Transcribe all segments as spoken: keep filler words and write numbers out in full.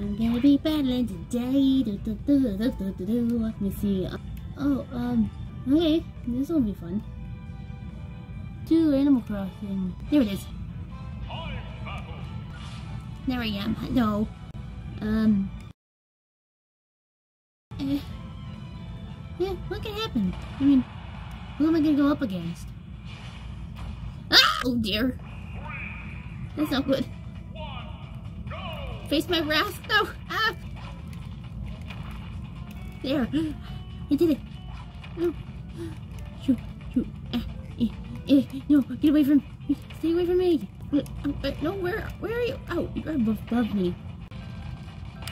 I'm gonna be battling today. Do, do, do, do, do, do, do. Let me see. Oh, um, okay. This will be fun. To Animal Crossing. There it is. There I am. No. Um. Eh. Yeah, what could happen? I mean, who am I gonna go up against? Ah! Oh dear. That's not good. Face my wrath. No! Ah! There. I did it. No. Shoot. Shoot. Ah. Eh. Eh. No. Get away from me. Stay away from me. No, where, where are you? Oh, you're above me.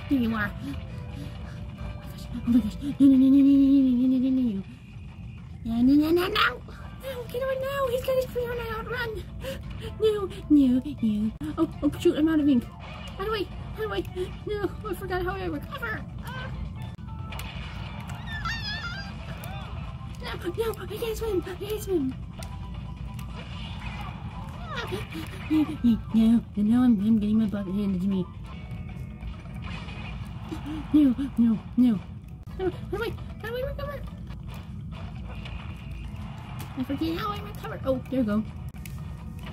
There you are. Oh my gosh. No, no, no, no, no, no, no, no, no, no, no, no, no. No, get on now. He's got his clear and I outrun. No, no, no. Oh, oh, shoot. I'm out of ink. How do I? How do I? No, I forgot how I recover. Uh. No, no, I can't swim. I can't swim. No, no, no, I'm, I'm getting my bucket handed to me. No, no, no. How do I, how do I recover? I forget how I recover. Oh, there we go.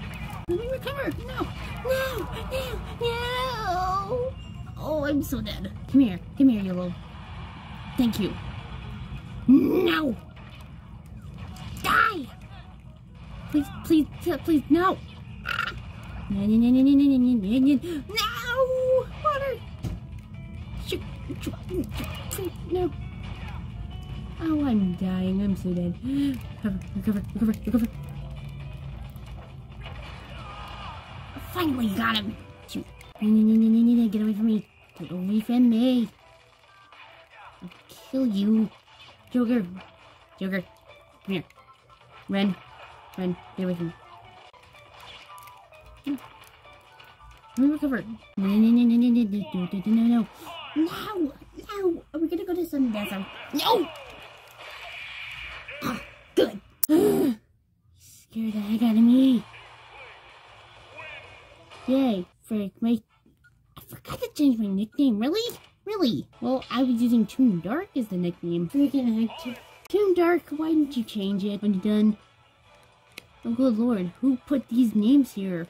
How do I recover? No, no, no, no. Oh, I'm so dead. Come here, come here, you little. Thank you. No. Die. Please, please, please, no. No, no, no, no, no, no, no, no, no, water! Shoot, shoot, no. Oh, I'm dying. I'm so dead. Recover, recover, recover, recover. Finally got him. Shoot. No, no, no, no, no, no, get away from me. Get away from me. I'll kill you. Joker. Joker. Come here. Run. Run. Get away from me. Let me recover. No, no, no, no, no, no, no, no, no, no, are we gonna go to some desert? No! Ah, good. You scared the heck out of me. Yay, frick, my... I forgot to change my nickname, really? Really? Well, I was using Toon Dark as the nickname. Freaking heck. Toon Dark, why didn't you change it when you're done? Oh, good lord, who put these names here?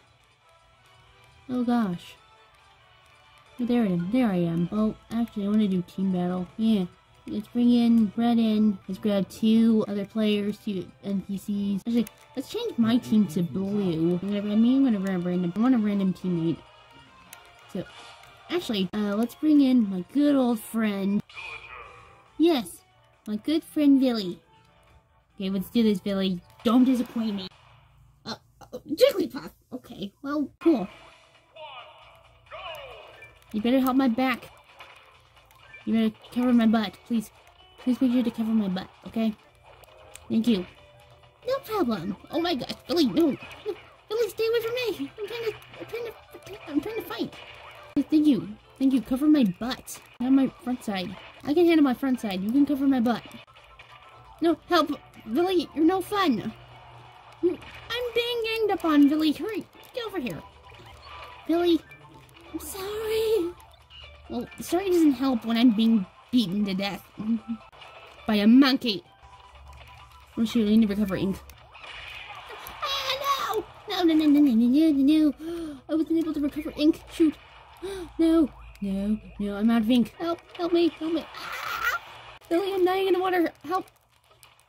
Oh gosh. Oh, there I am. There I am. Oh, actually, I want to do team battle. Yeah. Let's bring in Brett in. Let's grab two other players, two N P Cs. Actually, let's change my team to blue. I'm gonna, I mean, I'm gonna grab random. I want a random teammate. So, actually, uh, let's bring in my good old friend. Yes, my good friend Billy. Okay, let's do this, Billy. Don't disappoint me. Uh, uh Jigglypuff. Okay. Well, cool. You better help my back. You better cover my butt, please. Please make sure to cover my butt, okay? Thank you. No problem. Oh my gosh, Billy, no. No, Billy, stay away from me. I'm trying to, I'm trying to, I'm trying to fight. Thank you. Thank you. Cover my butt. Not my front side. I can handle my front side. You can cover my butt. No, help. Billy, you're no fun. I'm being ganged up on, Billy. Hurry, get over here. Billy. I'm sorry. Well, sorry doesn't help when I'm being beaten to death by a monkey. Oh shoot, I need to recover ink. Ah, no! No, no, no, no, no, no, no, no. I wasn't able to recover ink. Shoot. No, no, no, I'm out of ink. Help, help me, help me. Ah! Billy, I'm dying in the water. Help.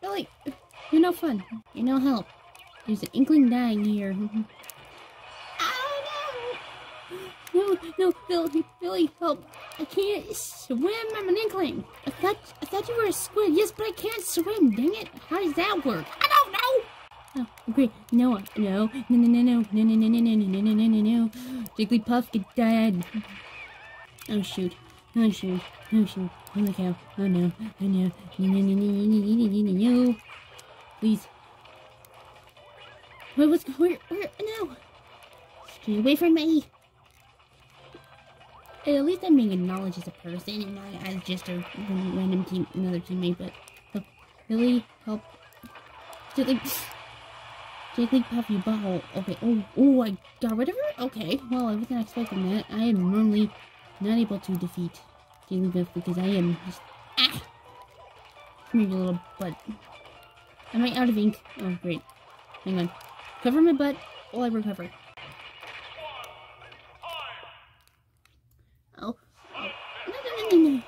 Billy, you're no fun. You're no help. There's an inkling dying here. No, no, Billy, Billy, help. I can't swim, I'm an inkling. I thought, I thought you were a squid. Yes, but I can't swim, dang it. How does that work? I don't know. Oh, great. No, no, no, no, no, no, no, no, no, no, no, no, no, no, no. Jigglypuff, get dead. Oh, shoot. Oh, shoot. Oh, shoot. Oh, my cow. Oh, no. Oh, no. No, no, no, no, no, no, no, no. Please. Where was, where, where, no. Stay away from me. At least I'm being acknowledged as a person and not as just a random team, another teammate, but help, Billy, help, Jigglypuff, Jigglypuff, you butthole, okay, oh, oh, I got rid of her, okay, well, I wasn't expecting that, I am normally not able to defeat Jigglypuff because I am just... Ah! Come here, you little butt. Am I out of ink? Oh, great. Hang on. Cover my butt while I recover. Oh. Oh.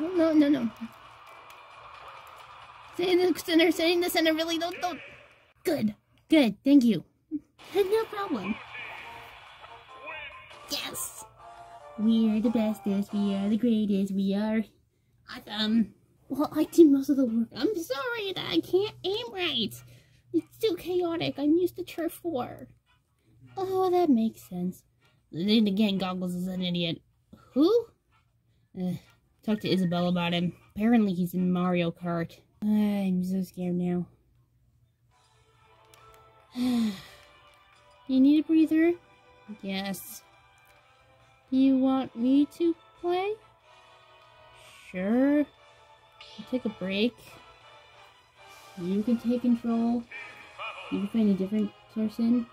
No, no, no, no, no. No, no, no. Stay in the center, stay in the center, really. Don't, don't. Good. Good, thank you. No problem. Yes! We are the bestest, we are the greatest, we are awesome. Well, I did most of the work. I'm sorry that I can't aim right. It's too chaotic. I'm used to Turf War. Oh, that makes sense. Then again, Goggles is an idiot. Who? Uh, talk to Isabelle about him. Apparently he's in Mario Kart. Uh, I'm so scared now. You need a breather? Yes. You want me to play? Sure. I'll take a break. You can take control. You can find a different person.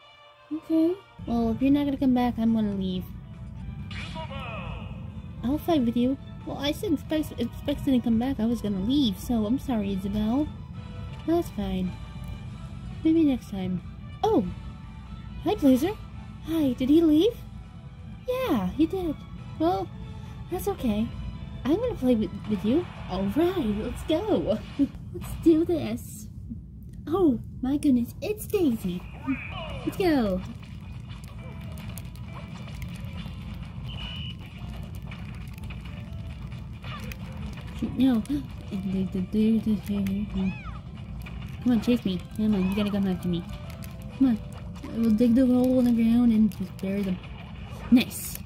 Okay. Well, if you're not gonna come back, I'm gonna leave. I'll fight with you. Well, I said expect expected to come back. I was gonna leave, so I'm sorry, Isabelle. That's fine. Maybe next time. Oh! Hi, Blazer. Hi, did he leave? Yeah, he did. Well, that's okay. I'm gonna play with, with you. Alright, let's go. Let's do this. Oh, my goodness, it's Daisy. Let's go. No. Come on, chase me. Come on, you gotta come after me. Come on. I will dig the hole in the ground and just bury them. Nice.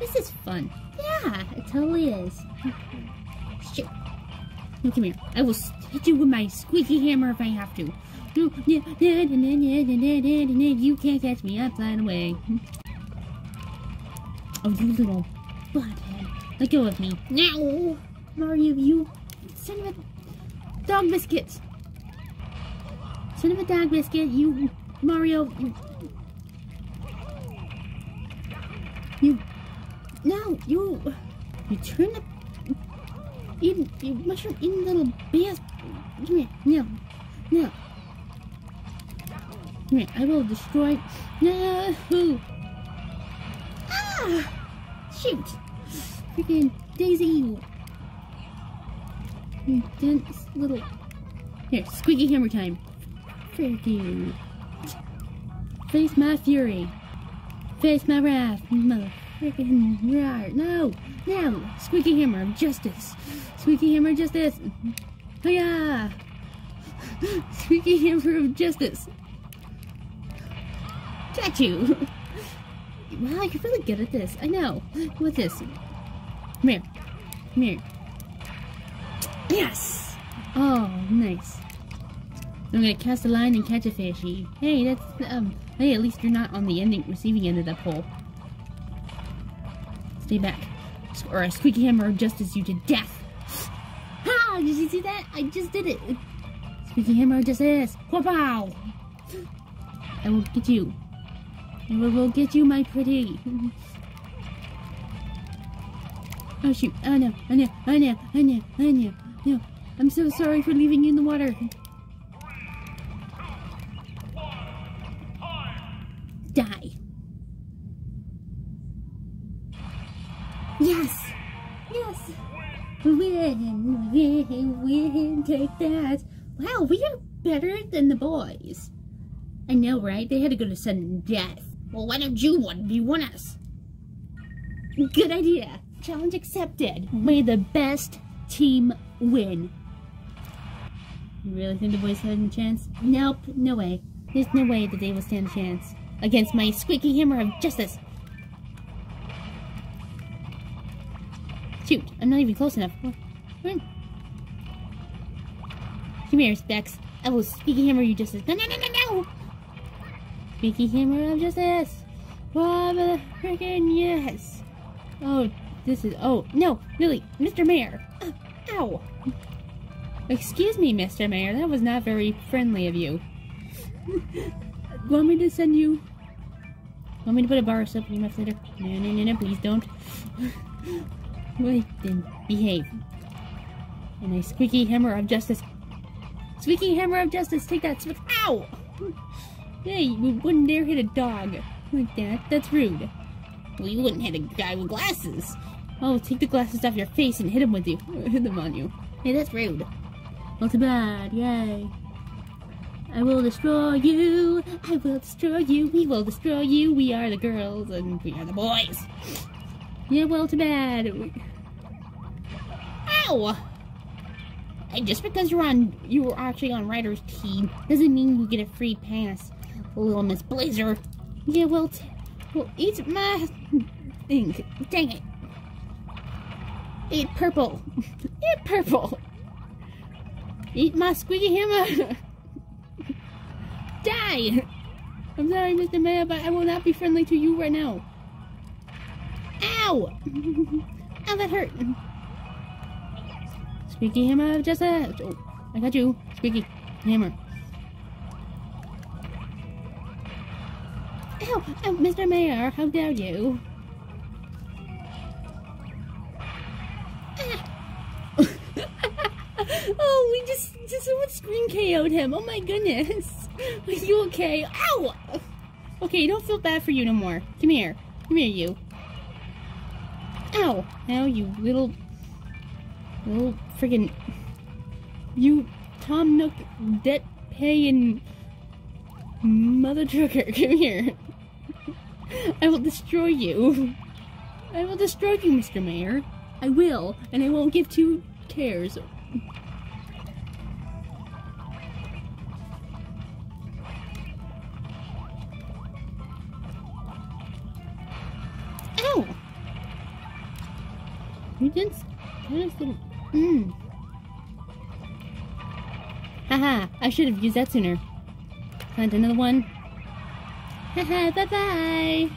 This is fun. Yeah, it totally is. Shit. No, come here. I will hit you with my squeaky hammer if I have to. You can't catch me. I'm flying away. Oh, you little butthead. Let go of me. Now, Mario, you son of a dog biscuit. Son of a dog biscuit, you, Mario, you, you, no, you, you turnip, you, you mushroom eating little bass, come here, no, no, come here, I will destroy, no, ah, shoot, freaking Daisy, you, you dense little, here, squeaky hammer time. Freaking. Face my fury. Face my wrath. Mother freaking rar. No! No! Squeaky hammer of justice. Squeaky hammer of justice. Hiya! Squeaky hammer of justice. Catch you! Wow, I could really get at this. I know. What's this? Come here. Come here. Yes! Oh, nice. I'm gonna cast a line and catch a fishy. Hey, that's, um, hey, at least you're not on the ending, receiving end of that pole. Stay back. Or a squeaky hammer of justice you to death. Ha! Did you see that? I just did it. Squeaky hammer of justice. Pow! I will get you. I will, will get you, my pretty. Oh shoot. Oh no, oh no, oh no, oh no, oh no, no. I'm so sorry for leaving you in the water. Die. Yes! Yes! Win! Win! Win! Take that! Wow, we are better than the boys. I know, right? They had to go to sudden death. Well, why don't you want to be one of us? Good idea! Challenge accepted! May the best team win. You really think the boys had a chance? Nope, no way. There's no way that they will stand a chance. Against my squeaky hammer of justice. Shoot, I'm not even close enough. Come here, Specs. I will squeaky hammer you justice. No, no, no, no, no! Squeaky hammer of justice. What the frickin' yes? Oh, this is. Oh, no, really, Mister Mayor. Uh, ow! Excuse me, Mister Mayor, that was not very friendly of you. Want me to send you... Want me to put a bar of soap in your mouth later? No, no, no, no, please don't. Wait, then, behave. And a squeaky hammer of justice. Squeaky hammer of justice, take that swift. Ow! Hey, you wouldn't dare hit a dog like that. That's rude. Well, you wouldn't hit a guy with glasses. Oh, take the glasses off your face and hit him with you. Hit them on you. Hey, that's rude. Not too bad, yay. I will destroy you. I will destroy you. We will destroy you. We are the girls and we are the boys. Yeah, well, too bad. Ow! And just because you're on, you were actually on Ryder's team doesn't mean you get a free pass, little Miss Blazer. Yeah, well, t well, eat my thing. Dang it! Eat purple. Eat purple. Eat my squeaky hammer. Die! I'm sorry, Mister Mayor, but I will not be friendly to you right now. Ow! Ow, that hurt. Squeaky hammer, just a... Oh, I got you. Squeaky hammer. Ow! Oh, Mister Mayor, how dare you? Ah. Oh, we just, just someone scream K O'd him. Oh my goodness. Are you okay? Ow! Okay, don't feel bad for you no more. Come here. Come here, you. Ow! Now, you little... Little friggin'... You Tom Nook, debt pay, and... Mother trucker, come here. I will destroy you. I will destroy you, Mister Mayor. I will, and I won't give two cares. You didn't. I just didn't. Mmm. Haha, I should have used that sooner. Find another one. Haha, bye bye.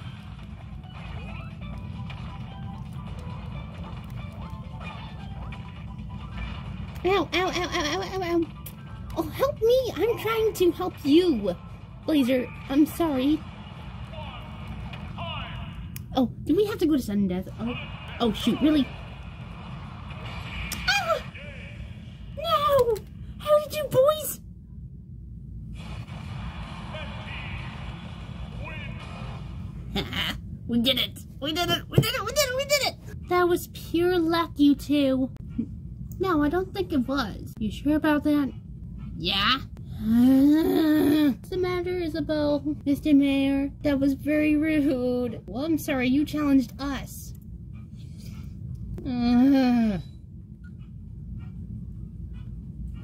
Ow, ow, ow, ow, ow, ow, ow. Oh, help me! I'm trying to help you, Blazer. I'm sorry. Oh, do we have to go to sudden death? Oh, oh shoot, really? We did it! We did it! We did it! We did it! We did it! That was pure luck, you two. No, I don't think it was. You sure about that? Yeah? What's the matter, Isabelle? Mister Mayor, that was very rude. Well, I'm sorry, you challenged us. Uh.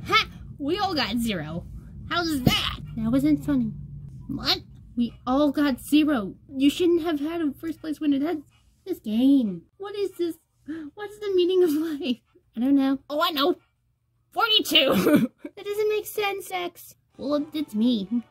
Ha! We all got zero. How's that? That wasn't funny. What? We all got zero. You shouldn't have had a first place winner. That's this game. What is this? What's the meaning of life? I don't know. Oh, I know. forty-two. That doesn't make sense, X. Well, it's me.